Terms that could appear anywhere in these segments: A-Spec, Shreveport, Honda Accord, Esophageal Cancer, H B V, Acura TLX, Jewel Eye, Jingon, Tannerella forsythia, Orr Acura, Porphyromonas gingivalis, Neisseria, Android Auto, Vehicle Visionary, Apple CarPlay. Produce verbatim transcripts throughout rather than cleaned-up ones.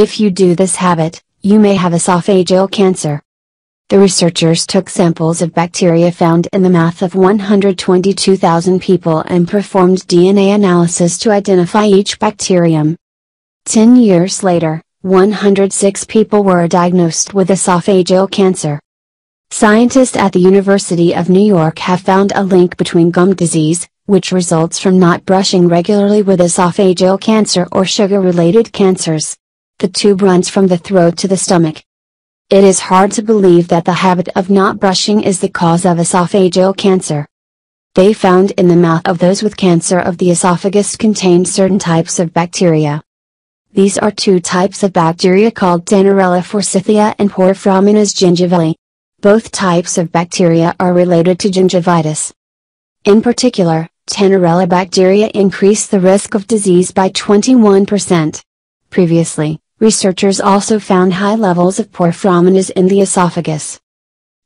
If you do this habit, you may have esophageal cancer. The researchers took samples of bacteria found in the mouth of one hundred twenty-two thousand people and performed D N A analysis to identify each bacterium. Ten years later, one hundred six people were diagnosed with esophageal cancer. Scientists at the University of New York have found a link between gum disease, which results from not brushing regularly, with esophageal cancer or sugar-related cancers. The tube runs from the throat to the stomach. It is hard to believe that the habit of not brushing is the cause of esophageal cancer. They found in the mouth of those with cancer of the esophagus contained certain types of bacteria. These are two types of bacteria called Tannerella forsythia and Porphyromonas gingivalis. Both types of bacteria are related to gingivitis. In particular, Tannerella bacteria increase the risk of disease by twenty-one percent. Previously, researchers also found high levels of Porphyromonas in the esophagus.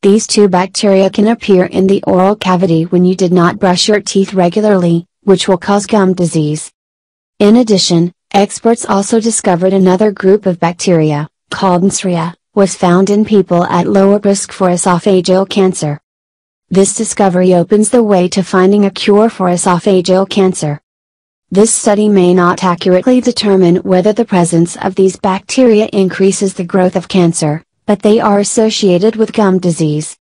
These two bacteria can appear in the oral cavity when you did not brush your teeth regularly, which will cause gum disease. In addition, experts also discovered another group of bacteria, called Neisseria, was found in people at lower risk for esophageal cancer. This discovery opens the way to finding a cure for esophageal cancer. This study may not accurately determine whether the presence of these bacteria increases the growth of cancer, but they are associated with gum disease.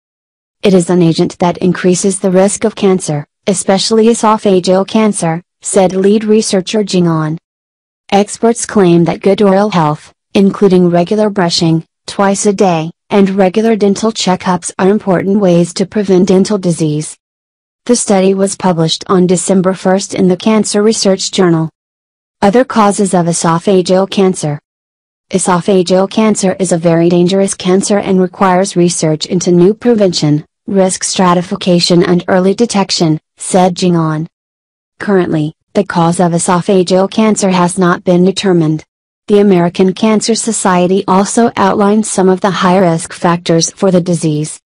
It is an agent that increases the risk of cancer, especially esophageal cancer, said lead researcher Jingon. Experts claim that good oral health, including regular brushing, twice a day, and regular dental checkups are important ways to prevent dental disease. The study was published on December first in the Cancer Research Journal. Other causes of esophageal cancer. Esophageal cancer is a very dangerous cancer and requires research into new prevention, risk stratification and early detection, said Jingon. Currently, the cause of esophageal cancer has not been determined. The American Cancer Society also outlines some of the high-risk factors for the disease.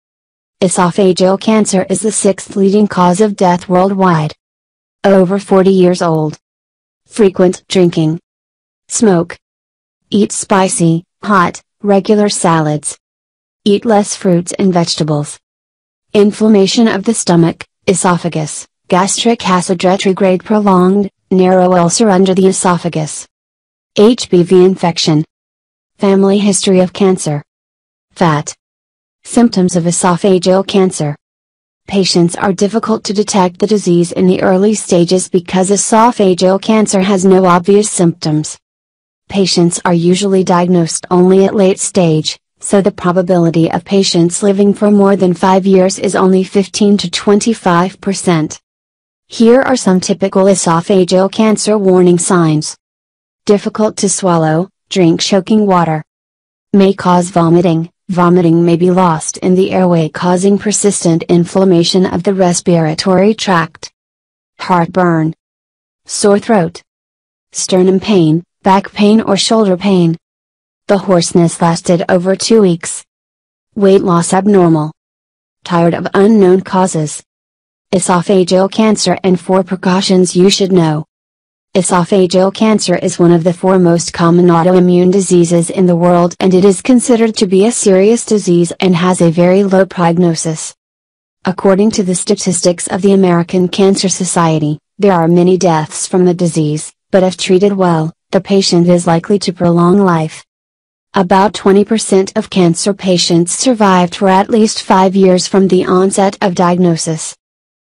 Esophageal cancer is the sixth leading cause of death worldwide. Over forty years old. Frequent drinking. Smoke. Eat spicy, hot, regular salads. Eat less fruits and vegetables. Inflammation of the stomach, esophagus, gastric acid retrograde prolonged, narrow ulcer under the esophagus. H B V infection. Family history of cancer. Fat. Symptoms of esophageal cancer. Patients are difficult to detect the disease in the early stages because esophageal cancer has no obvious symptoms. Patients are usually diagnosed only at late stage, so the probability of patients living for more than five years is only fifteen to twenty-five percent. Here are some typical esophageal cancer warning signs. Difficult to swallow, drink choking water. May cause vomiting. Vomiting may be lost in the airway, causing persistent inflammation of the respiratory tract. Heartburn. Sore throat. Sternum pain, back pain or shoulder pain. The hoarseness lasted over two weeks. Weight loss abnormal. Tired of unknown causes. Esophageal cancer and four precautions you should know. Esophageal cancer is one of the four most common autoimmune diseases in the world, and it is considered to be a serious disease and has a very low prognosis. According to the statistics of the American Cancer Society, there are many deaths from the disease, but if treated well, the patient is likely to prolong life. About twenty percent of cancer patients survived for at least five years from the onset of diagnosis.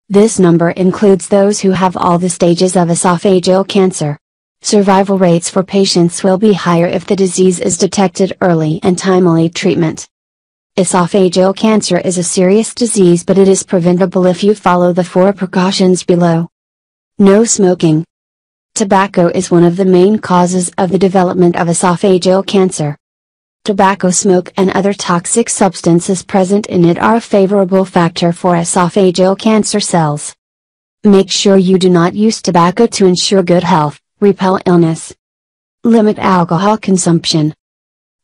This number includes those who have all the stages of esophageal cancer. Survival rates for patients will be higher if the disease is detected early and timely treatment. Esophageal cancer is a serious disease, but it is preventable if you follow the four precautions below. No smoking. Tobacco is one of the main causes of the development of esophageal cancer. Tobacco smoke and other toxic substances present in it are a favorable factor for esophageal cancer cells. Make sure you do not use tobacco to ensure good health, repel illness. Limit alcohol consumption.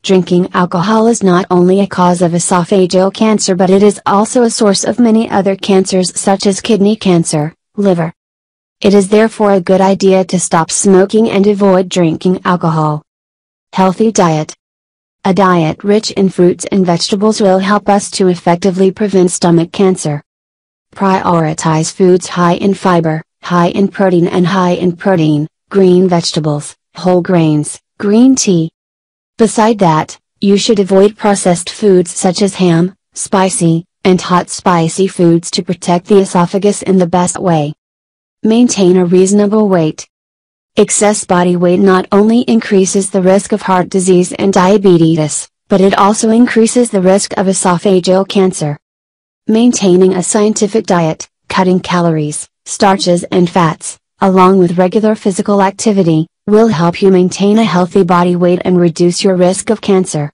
Drinking alcohol is not only a cause of esophageal cancer, but it is also a source of many other cancers such as kidney cancer, liver. It is therefore a good idea to stop smoking and avoid drinking alcohol. Healthy diet. A diet rich in fruits and vegetables will help us to effectively prevent stomach cancer. Prioritize foods high in fiber, high in protein and high in protein, green vegetables, whole grains, green tea. Beside that, you should avoid processed foods such as ham, spicy, and hot spicy foods to protect the esophagus in the best way. Maintain a reasonable weight. Excess body weight not only increases the risk of heart disease and diabetes, but it also increases the risk of esophageal cancer. Maintaining a scientific diet, cutting calories, starches and fats, along with regular physical activity, will help you maintain a healthy body weight and reduce your risk of cancer.